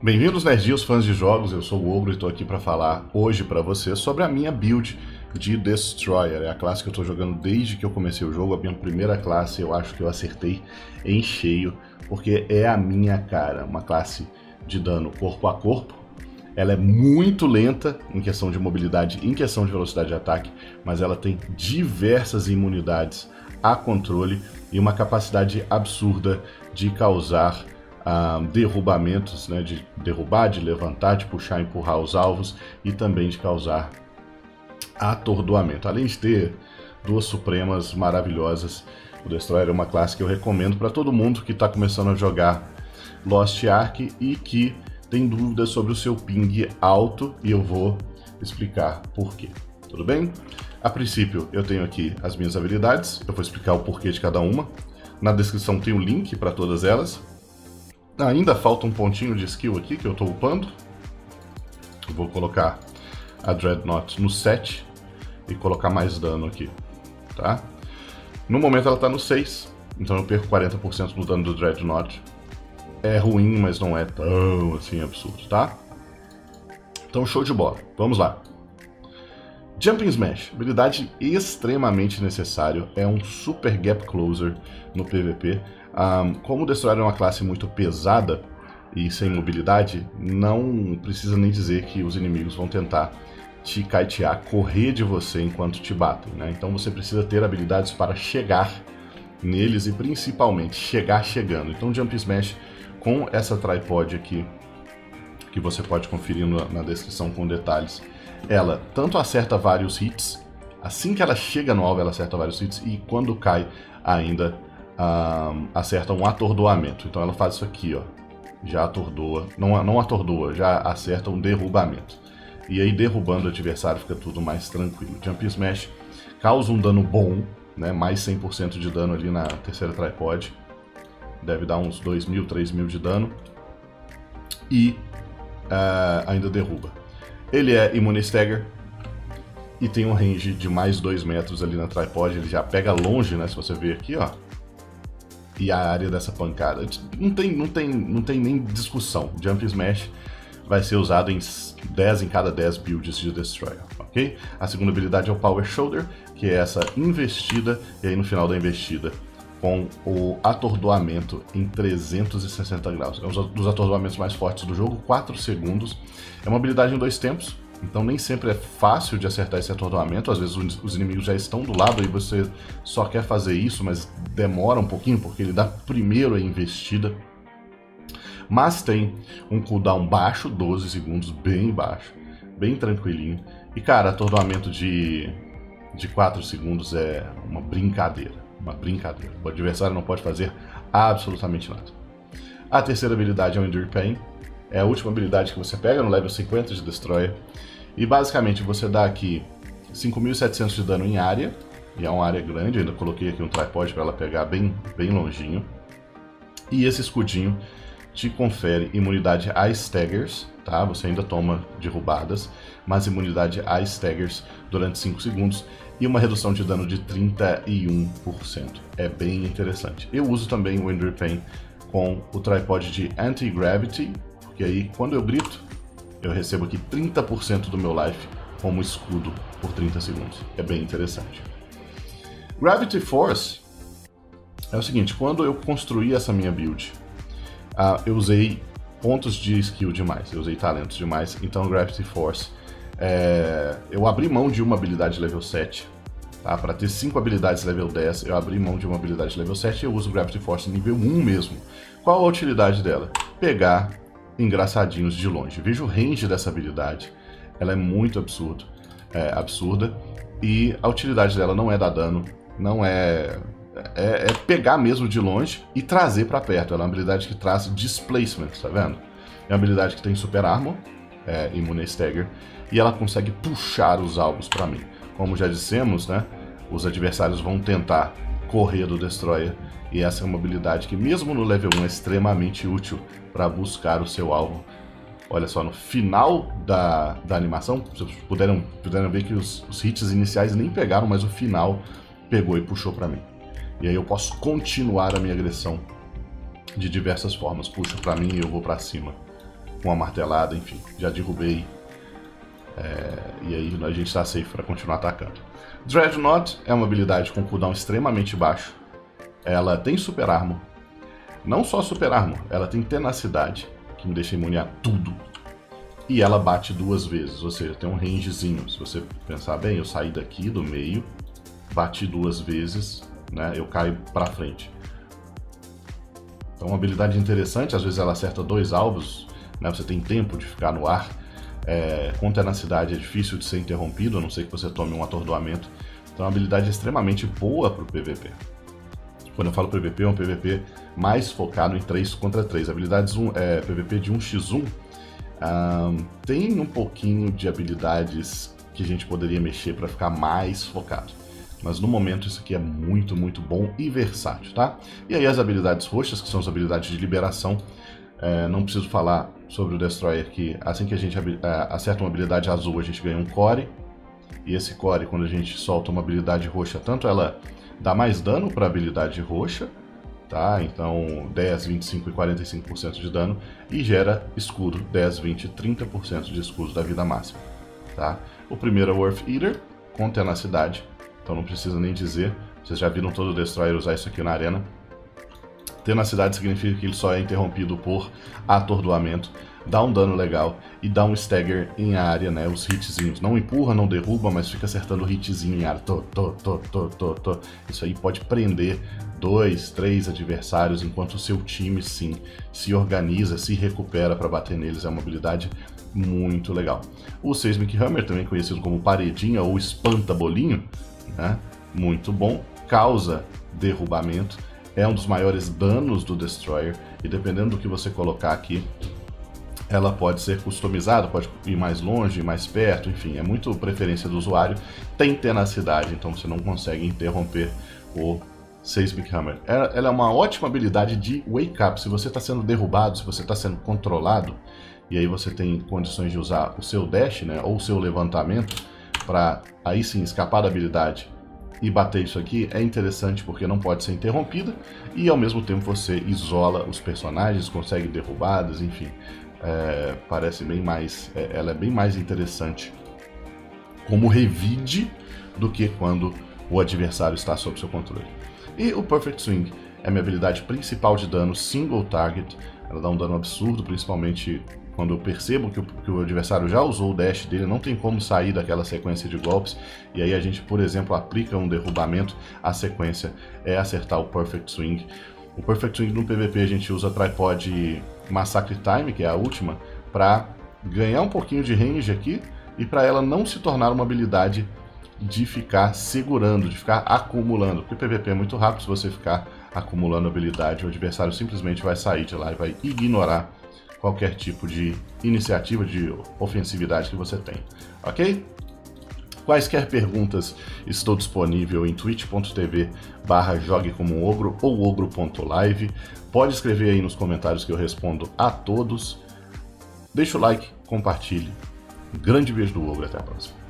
Bem-vindos, nerdios, fãs de jogos, eu sou o Ogro e estou aqui para falar hoje para você sobre a minha build de Destroyer. É a classe que eu estou jogando desde que eu comecei o jogo, a minha primeira classe. Eu acho que eu acertei em cheio, porque é a minha cara, uma classe de dano corpo a corpo. Ela é muito lenta em questão de mobilidade, em questão de velocidade de ataque, mas ela tem diversas imunidades a controle e uma capacidade absurda de causar derrubamentos, né, de derrubar, de levantar, de puxar, empurrar os alvos e também de causar atordoamento. Além de ter duas supremas maravilhosas, o Destroyer é uma classe que eu recomendo para todo mundo que está começando a jogar Lost Ark e que tem dúvidas sobre o seu ping alto, e eu vou explicar por quê. Tudo bem? A princípio eu tenho aqui as minhas habilidades, eu vou explicar o porquê de cada uma. Na descrição tem o link para todas elas. Ainda falta um pontinho de skill aqui que eu estou upando. Eu vou colocar a Dreadnought no 7 e colocar mais dano aqui, tá? No momento ela está no 6, então eu perco 40% do dano do Dreadnought. É ruim, mas não é tão assim absurdo, tá? Então show de bola, vamos lá. Jumping Smash, habilidade extremamente necessária, é um super gap closer no PVP. Como o Destroyer é uma classe muito pesada e sem mobilidade, não precisa nem dizer que os inimigos vão tentar te kitear, correr de você enquanto te batem, né? Então você precisa ter habilidades para chegar neles e principalmente chegar chegando. Então Jump Smash com essa Tripod aqui, que você pode conferir na descrição com detalhes, ela tanto acerta vários hits, assim que ela chega no alvo ela acerta vários hits e quando cai ainda acerta um atordoamento. Então ela faz isso aqui, ó, já atordoa, não atordoa, já acerta um derrubamento. E aí derrubando o adversário fica tudo mais tranquilo. Jump Smash causa um dano bom, né, mais 100% de dano ali na terceira Tripod. Deve dar uns 2.000, 3.000 de dano. E ainda derruba. Ele é imune a Stagger e tem um range de mais 2 metros ali na Tripod. Ele já pega longe, né, se você ver aqui, ó. E a área dessa pancada não tem nem discussão. Jump Smash vai ser usado em 10 em cada 10 builds de Destroyer, ok? A segunda habilidade é o Power Shoulder, que é essa investida, e aí no final da investida com o atordoamento em 360 graus. É um dos atordoamentos mais fortes do jogo, 4 segundos. É uma habilidade em 2 tempos, então nem sempre é fácil de acertar esse atordoamento. Às vezes os inimigos já estão do lado e você só quer fazer isso, mas demora um pouquinho porque ele dá primeiro a investida. Mas tem um cooldown baixo, 12 segundos, bem baixo, bem tranquilinho. E cara, atordoamento de 4 segundos é uma brincadeira. Uma brincadeira. O adversário não pode fazer absolutamente nada. A terceira habilidade é o Endure Pain. É a última habilidade que você pega no level 50 de Destroyer. E basicamente você dá aqui 5.700 de dano em área. E é uma área grande. Eu ainda coloquei aqui um tripod para ela pegar bem longinho. E esse escudinho te confere imunidade a staggers, tá? Você ainda toma derrubadas, mas imunidade a staggers durante 5 segundos e uma redução de dano de 31%. É bem interessante. Eu uso também o Endure Pain com o tripod de anti-gravity, porque aí quando eu grito, eu recebo aqui 30% do meu life como escudo por 30 segundos. É bem interessante. Gravity Force é o seguinte, quando eu construí essa minha build, eu usei pontos de skill demais, eu usei talentos demais, então Gravity Force, eu abri mão de uma habilidade level 7, tá? Para ter 5 habilidades level 10, eu abri mão de uma habilidade level 7 e eu uso Gravity Force nível 1 mesmo. Qual a utilidade dela? Pegar engraçadinhos de longe. Veja o range dessa habilidade, ela é muito absurda, e a utilidade dela não é dar dano, não é... É pegar mesmo de longe e trazer para perto. Ela é uma habilidade que traz displacement, tá vendo? É uma habilidade que tem Super Armor, imune a Stagger, e ela consegue puxar os alvos para mim. Como já dissemos, né? Os adversários vão tentar correr do Destroyer, e essa é uma habilidade que mesmo no level 1 é extremamente útil para buscar o seu alvo. Olha só, no final da animação, vocês puderam ver que os hits iniciais nem pegaram, mas o final pegou e puxou para mim. E aí eu posso continuar a minha agressão de diversas formas. Puxa pra mim e eu vou pra cima. uma martelada, enfim, já derrubei. E aí a gente está safe para continuar atacando. Dreadnought é uma habilidade com cooldown extremamente baixo. Ela tem Super Armor. Não só Super Armor, ela tem Tenacidade, que me deixa imune a tudo. E ela bate duas vezes, ou seja, tem um rangezinho. Se você pensar bem, eu saí daqui do meio, bati duas vezes, né, eu caio pra frente. Então uma habilidade interessante, às vezes ela acerta dois alvos, né, você tem tempo de ficar no ar. Com tenacidade é difícil de ser interrompido, a não ser que você tome um atordoamento. Então é uma habilidade extremamente boa pro PVP. Quando eu falo PVP, é um PVP mais focado em 3 contra 3. Habilidades PVP de 1x1. Tem um pouquinho de habilidades que a gente poderia mexer para ficar mais focado, mas no momento isso aqui é muito, muito bom e versátil, tá? E aí as habilidades roxas, que são as habilidades de liberação, não preciso falar sobre o Destroyer, que assim que a gente acerta uma habilidade azul, a gente ganha um core, e esse core, quando a gente solta uma habilidade roxa, tanto ela dá mais dano para a habilidade roxa, tá? Então 10, 25 e 45% de dano, e gera escudo, 10, 20 e 30% de escudo da vida máxima, tá? O primeiro é o Earth Eater, com tenacidade, então não precisa nem dizer, vocês já viram todo o Destroyer usar isso aqui na arena. Tenacidade significa que ele só é interrompido por atordoamento, dá um dano legal e dá um Stagger em área, né, os hitzinhos. Não empurra, não derruba, mas fica acertando o hitzinho em área. Isso aí pode prender 2, 3 adversários enquanto o seu time, sim, se organiza, se recupera para bater neles. É uma habilidade muito legal. O Seismic Hammer, também conhecido como paredinha ou espanta-bolinho, né, muito bom, causa derrubamento, é um dos maiores danos do Destroyer e dependendo do que você colocar aqui, ela pode ser customizada, pode ir mais longe, mais perto, enfim, é muito preferência do usuário. Tem tenacidade, então você não consegue interromper o Seismic Hammer. Ela é uma ótima habilidade de wake up, se você está sendo derrubado, se você está sendo controlado, e aí você tem condições de usar o seu dash, né, ou o seu levantamento, para aí sim escapar da habilidade e bater isso aqui. É interessante porque não pode ser interrompida e ao mesmo tempo você isola os personagens, consegue derrubadas, enfim. Parece bem mais, ela é bem mais interessante como revide do que quando o adversário está sob seu controle. E o Perfect Swing é minha habilidade principal de dano, single target. Ela dá um dano absurdo, principalmente quando eu percebo que o adversário já usou o dash dele, não tem como sair daquela sequência de golpes, e aí a gente, por exemplo, aplica um derrubamento, a sequência é acertar o Perfect Swing. O Perfect Swing no PVP a gente usa a Tripod Massacre Time, que é a última, para ganhar um pouquinho de range aqui, e para ela não se tornar uma habilidade de ficar segurando, de ficar acumulando, porque o PVP é muito rápido, se você ficar acumulando habilidade, o adversário simplesmente vai sair de lá e vai ignorar qualquer tipo de iniciativa, de ofensividade que você tem, ok? Quaisquer perguntas, estou disponível em twitch.tv/joguecomogro ou ogro.live. Pode escrever aí nos comentários que eu respondo a todos. Deixa o like, compartilhe. Um grande beijo do ogro, até a próxima.